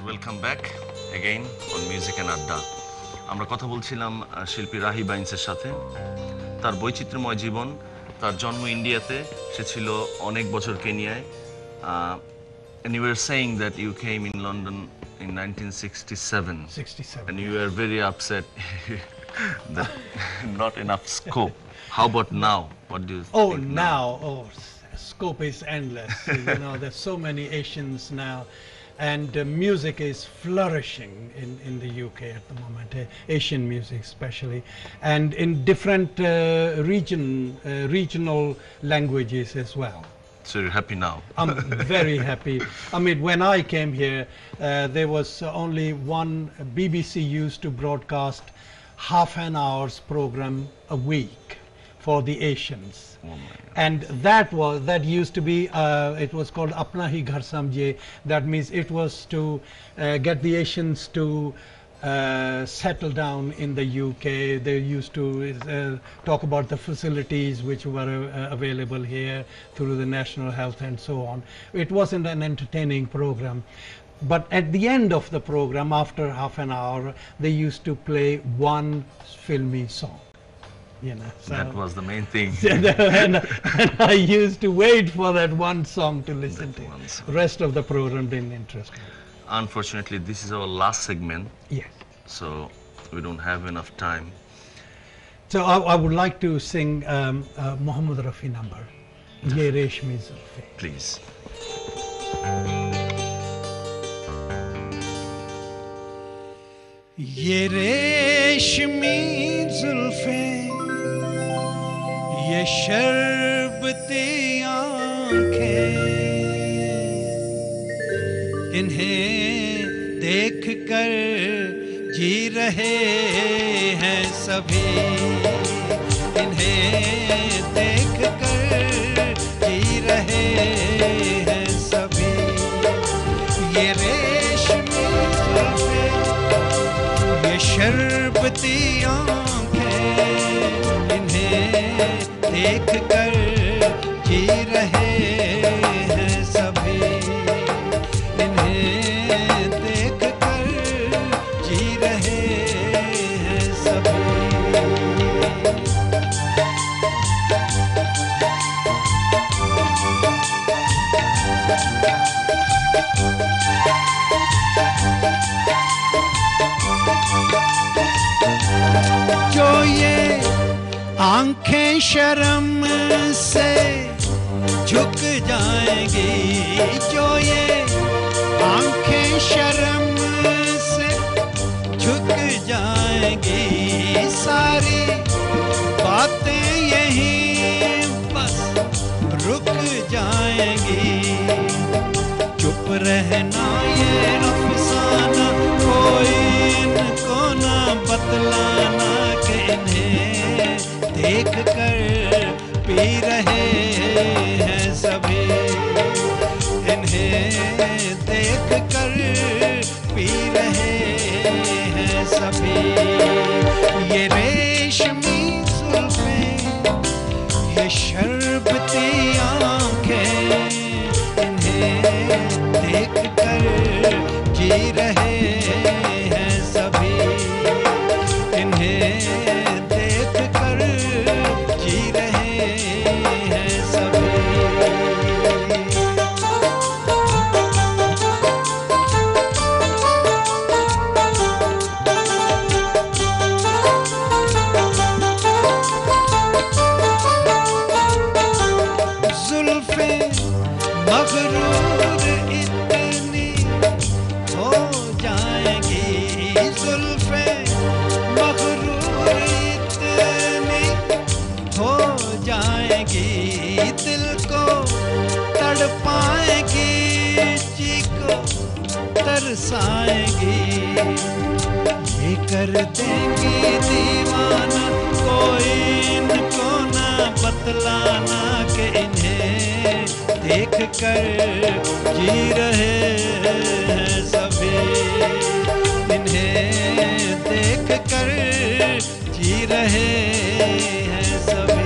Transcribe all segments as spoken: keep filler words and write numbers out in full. guys, welcome back again on Music N Adda. আমরা কথা বলছিলাম শিল্পী রাহি বাইনসের সাথে। তার বৈচিত্র্যময় জীবন, তার জন্ম ইন্ডিয়াতে, সে ছিল অনেক বছর কেনিয়ায়। And you were saying that you came in London in nineteen sixty-seven. sixty-seven. And you were very upset that not enough scope. How about now? What do you oh, think? Oh, now, oh, scope is endless. You know, there's so many Asians now. And uh, music is flourishing in, in the U K at the moment, uh, Asian music especially, and in different uh, region, uh, regional languages as well. So you're happy now? I'm very happy. I mean, when I came here, uh, there was only one B B C used to broadcast half an hour's program a week for the Asians. Oh, and that was that used to be uh, it was called Apna Hi Ghar Samjhe. That means it was to uh, get the Asians to uh, settle down in the U K. They used to uh, talk about the facilities which were uh, available here through the National Health and so on. It wasn't an entertaining program, but at the end of the program, after half an hour, they used to play one filmy song. You know, so that was the main thing. and, and I used to wait for that one song to listen that to. The rest of the program didn't interest me. Unfortunately, this is our last segment. Yes. So we don't have enough time. So I, I would like to sing um, uh, Mohammed Rafi number, Ye Reshmi Zulfi. Please. Ye Reshmi Zulfi, ये शर्बते आँखें, इन्हें देख कर जी रहे हैं सभी, इन्हें देख कर जी रहे हैं सभी। ये रेशमी जुल्फे, ये शर्बते आँखें, इन्हें देख कर जी रहे हैं सभी, इन्हें देख कर जी रहे हैं सभी। जो ये आँखें शर्म से झुक जाएंगी, जो ये आँखें शर्म से झुक जाएंगी, सारी बातें यहीं बस रुक जाएंगी। चुप रहना ये अफसाना, कोई इनको ना बतलाना कि इन्हें देख कर पी रहे हैं सभी, इन्हें देख कर पी रहे हैं सभी। ये रेशमी जुल्फें, ये शरबती आँखें, इन्हें देख कर जी रहे हैं सभी, इन्हें कर देंगी दीवाना, कोई इनको ना बतलाना कि इन्हें देख कर जी रहे हैं सभी, इन्हें देख कर जी रहे हैं सभी।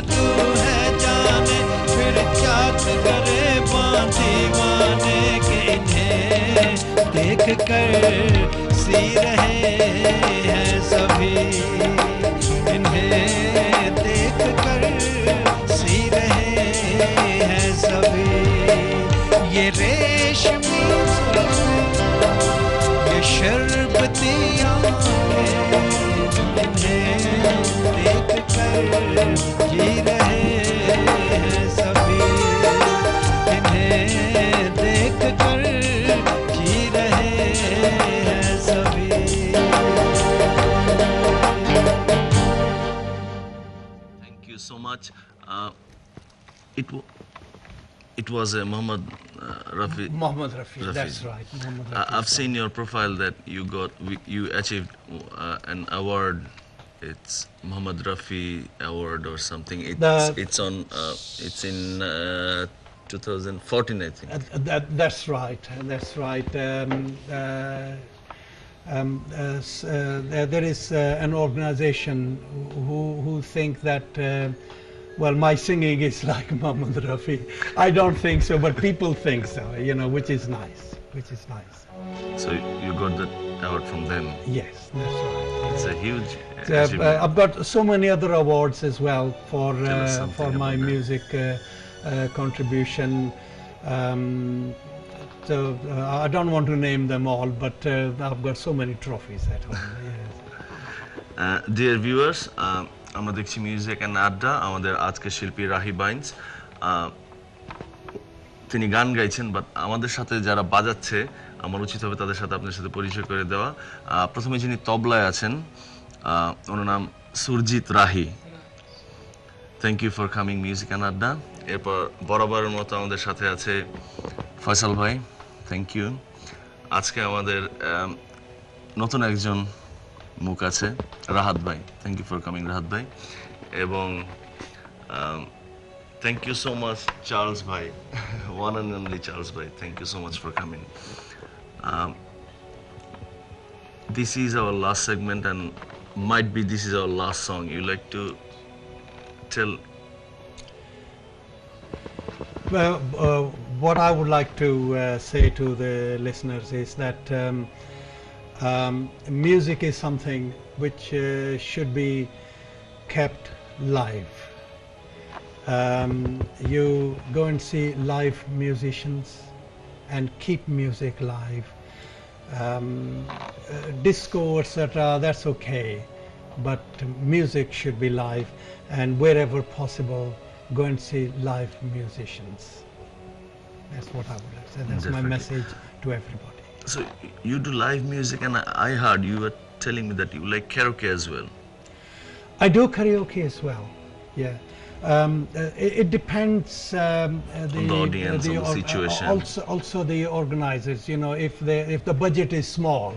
तू है जाने फिर क्या करे दीवाने के इन्हें देख कर सी रहे हैं सभी इन्हें देख कर सी रहे हैं सभी ये रेशमी ये शरबती आँखें इन्हें देख कर जी रहे हैं सभी देख कर जी रहे हैं सभी। Thank you so much. It it was Mohammad Rafi Mohammad Rafi that's right. I've seen your profile that you got you achieved uh, an award. It's Mohammed Rafi award or something. It's it's on uh, it's in uh, twenty fourteen, I think. Uh, that, that's right. That's right. Um, uh, um, uh, uh, there is uh, an organization who who think that, uh, well, my singing is like Mohammed Rafi. I don't think so, but people think so. You know, which is nice. Which is nice. So you got that award from them. Yes, that's right. It's a huge. Uh, uh, I've got so many other awards as well for uh, for my music. Uh, Uh, contribution. Um, so uh, I don't want to name them all, but uh, I've got so many trophies at home. Yes. uh, dear viewers, amar dekhi Music N Adda, amader ajke Shilpi Rahi Bains. তিনি গান গাইছেন but আমাদের সাথে যারা বাজাচ্ছে আমার উচিত হবে তাদের সাথে আপনাদের সাথে পরিচয় করে দেওয়া। প্রথমে যিনি তবলায় আছেন ওনার নাম Surajit Rahi. Thank you for coming music and Adda. এরপর বরাবরের মতো আমাদের সাথে আছে ফয়সাল ভাই। Thank you. আজকে আমাদের নতুন একজন মুখ আছে রাহাত ভাই। Thank you for coming Rahat ভাই। এবং thank you so much Charles ভাই, ওয়ান অ্যান্ড অনলি চার্লস ভাই। Thank you so much for coming. This is our last segment and might be this is our last song. You like two Well, uh, what I would like to uh, say to the listeners is that um, um, music is something which uh, should be kept live. Um, you go and see live musicians and keep music live. Um, uh, disco, et cetera, that's okay, but music should be live. And wherever possible, go and see live musicians. That's what I would like to say. That's Definitely. my message to everybody. So you do live music, and I heard you were telling me that you like karaoke as well. I do karaoke as well. Yeah, um, uh, it, it depends um, uh, the, on the audience, uh, the, on the situation. Uh, also, also the organizers. You know, if the if the budget is small,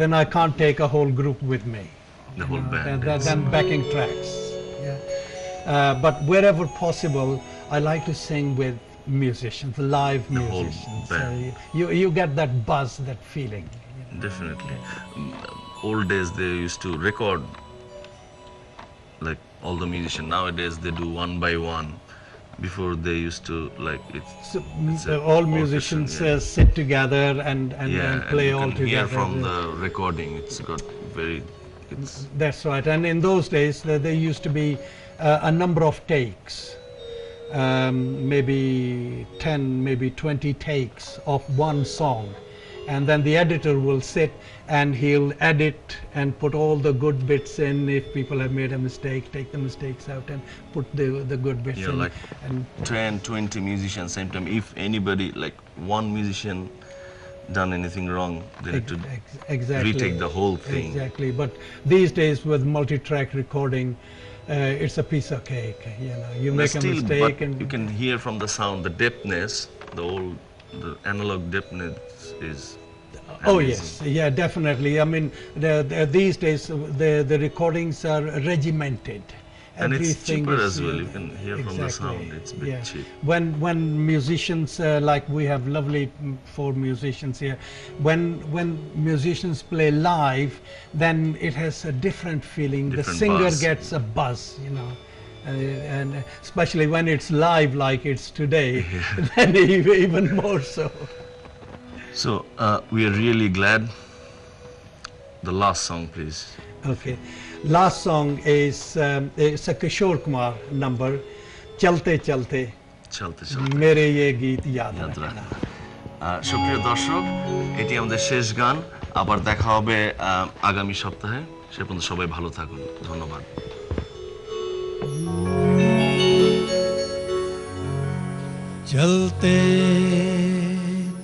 then I can't take a whole group with me. The whole know, band. Then, then backing tracks. Uh, but wherever possible, I like to sing with musicians, live the musicians. So you, you get that buzz, that feeling. You know? Definitely. Old days they used to record like all the musicians. Nowadays they do one by one. Before they used to like it's, so, it's uh, all musicians yeah. uh, sit together and and, yeah, and play and all together. Yeah, from the recording, it's got very. It's That's right. And in those days, they, they used to be. Uh, a number of takes, um, maybe ten, maybe twenty takes of one song, and then the editor will sit and he'll edit and put all the good bits in. If people have made a mistake, take the mistakes out and put the the good bits yeah, in. Like and ten, twenty musicians same time. If anybody like one musician done anything wrong, they ex need to ex exactly. retake the whole thing. Exactly. But these days with multi-track recording. Uh, it's a piece of cake, you know. You make still, a mistake, and you can hear from the sound the depthness, the old, the analog depthness is. Amazing. Oh yes, yeah, definitely. I mean, the, the, these days the the recordings are regimented, and Everything it's cheaper is, as well. You can hear exactly. from the sound; it's a bit yeah. cheap. When when musicians uh, like we have lovely four musicians here, when when musicians play live. Then it has a different feeling. Different the singer buzz. gets a buzz, you know, uh, and especially when it's live like it's today, yeah. Then even more so. So uh, we are really glad. The last song, please. Okay, last song is um, it's a Kishor Kumar number, Chalte Chalte. Chalte Chalte. मेरे ये गीत याद रखना. शुक्रिया दर्शक. Eighty हमारे शेष गान. आपर देखा होगे आगामी सप्ताह है. शेपुंद सबाई भालो थाकुन. धन्यवाद. चलते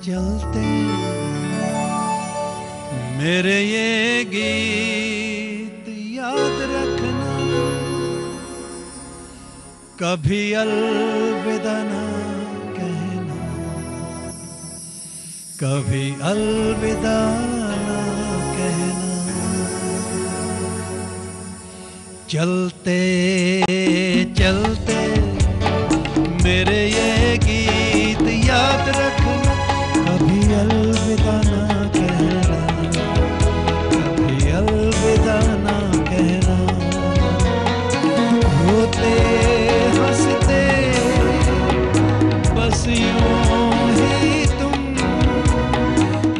चलते मेरे ये गीत याद रखना, कभी अलविदा ना कहना, कभी अलविदा ना कहना. चलते चलते मेरे ये गीत याद रखना, कभी अलविदा ना कहना, अलविदा ना कहना. होते हंसते बस यूं ही तुम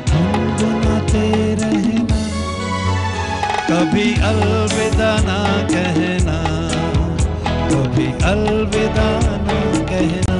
गुनगुनाते रहना, कभी अलविदा ना कहना, कभी अलविदा ना कहना.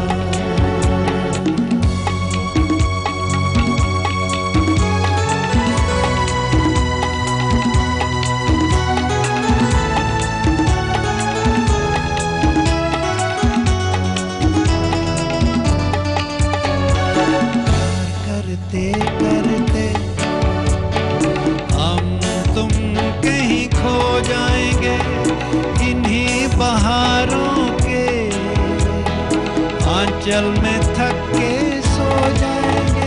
आंचल में थक के सो जाएंगे,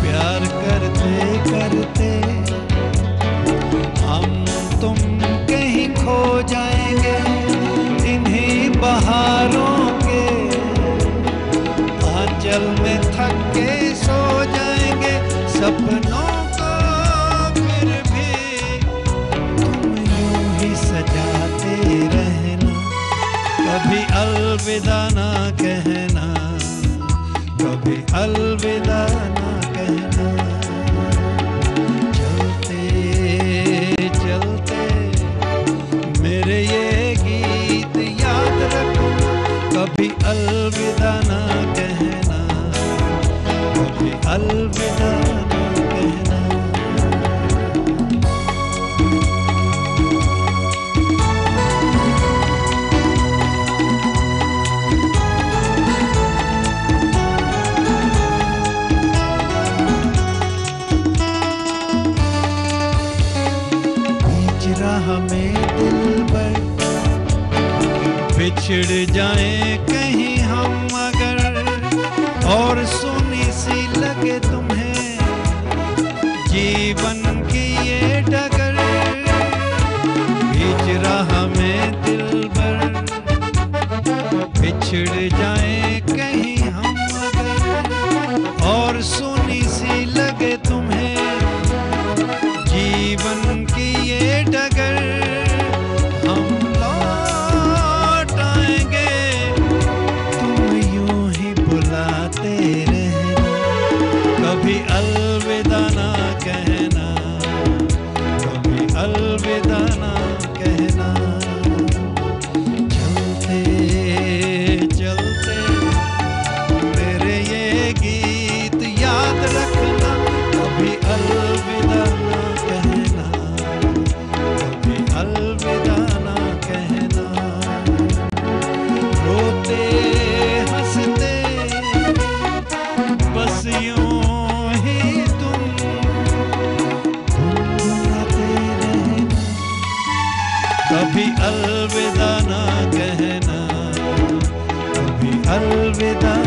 प्यार करते करते हम तुम कहीं खो जाएंगे, इन्हीं बहारों के आंचल में थक के सो जाएंगे. सपनों को फिर भी तुम यूं ही सजाते रहना, कभी अलविदा ना कहना, कभी अलविदा ना कहना. चलते चलते मेरे ये गीत याद रखना, कभी अलविदा ना कहना, कभी अलविदा ना कहना. हमें दिल पर बिछड़ जाए कहीं हम अगर, और सुनी सी लगे तुम्हें जीवन की ये डगर. बिछड़ा हमें दिल पर बिछड़ जाए कहीं हम अगर, और सुनी सी लगे तुम्हें जीवन की ये डगर. हम लौट आएंगे, तुम यूं ही बुलाते रहना, कभी अलविदा ना कहना, कभी अलविदा ना कहना. चलते चलते मेरे ये गीत याद रखना, कभी अलविदा ना कहना, कभी अलविदा ना कहना. रोते हंसते बस यूं ही तुम गुनगुनाते रहना, कभी अलविदा ना कहना, कभी अलविदा